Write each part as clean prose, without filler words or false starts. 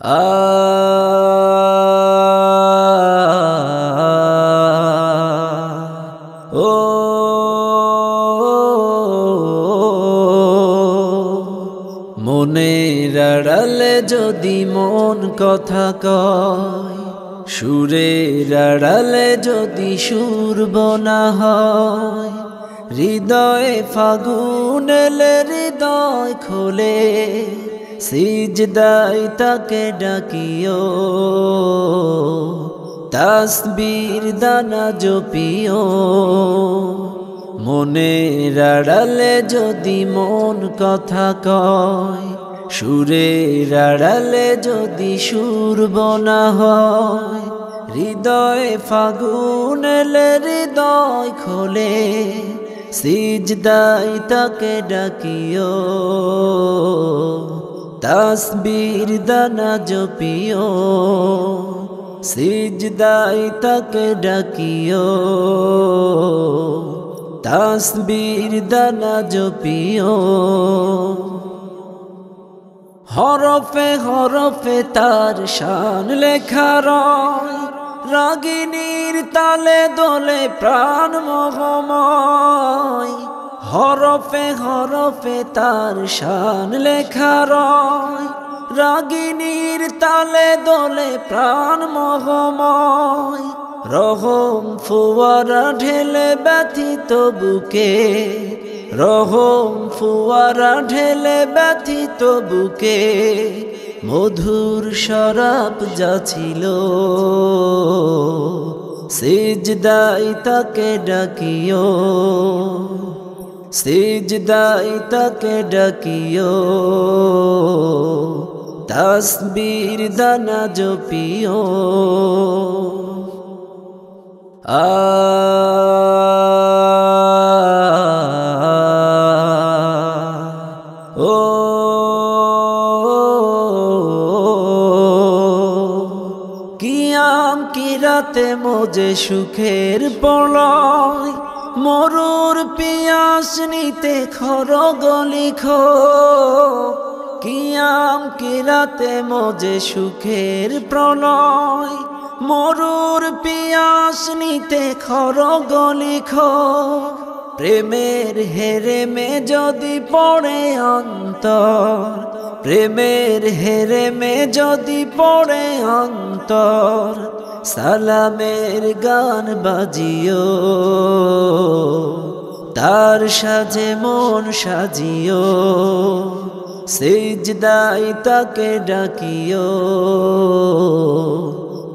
মনের আড়ালে যদি মন কথা কয়, সুরের আড়ালে যদি সুর বোনা হয়, হৃদয়ে ফাগুন এলে হৃদয় খোলে, সিজদায় তাকে ডাকিও, তাসবীর দানা জপিও। মনের আড়ালে যদি মন কথা কয়, সুরের আড়ালে যদি সুর বোনা হয়, হৃদয়ে ফাগুন এলে হৃদয় খোলে, সিজদায় তাকে ডাকিও, তাসবীর দানা জপিও, সিজদায় তাকে ডাকিও, তাসবীর দানা জপিও। হরফে হরফে তার শান লেখা রয়, রাগিনীর তালে দোলে প্রাণ মোহময়। হরফে হরফে তার শান লেখা রয়, রাগিনীর তালে দোলে প্রাণ মোহময়। রহম ফুয়ারা ঢেলে ব্যথিত বুকে, রহম ফুয়ারা ঢেলে ব্যথিত বুকে, মধুর শরাব যা ছিল, সিজদায় তাকে ডাকিও, সিজদায় তাকে ডাকিও, তাসবীর দানা জপিও। কিয়াম কিরাতে মজে সুখের পলয়, মরুর পিয়াস নিতে খর গলিখো। কিয়াম কিরাতে মজে সুখের প্রলয়, মরুর পিয়াস নিতে খর গলিখো। প্রেমের হেরেমে যদি পড়ে অন্তর, প্রেমের হেরেমে যদি পড়ে অন্তর, সালামের গান বাজিও, তার সাজে মন সাজিও, সিজদায় তাকে ডাকিও,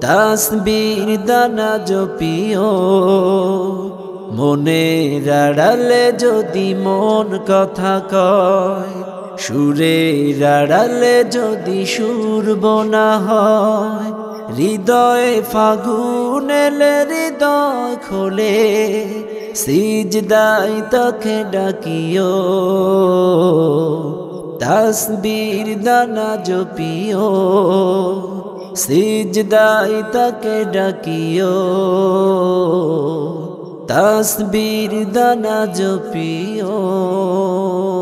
তাসবীর দানা জপিও। মনের আড়ালে যদি মন কথা কয়, সুরের আড়ালে যদি সুর বোনা হয়, হৃদয়ে ফাগুন এলে হৃদয় খোলে, সিজদায় তাকে ডাকিও, তাসবীর দানা জপিও, সিজদায় তাকে ডাকিও, তাসবীর দানা জপিও।